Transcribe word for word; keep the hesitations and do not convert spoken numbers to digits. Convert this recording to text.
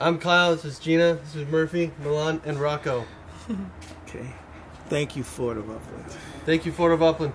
I'm Kyle, this is Gina, this is Murphy, Milan, and Rocco. Okay. Thank you, Ford of Upland. Thank you, Ford of Upland.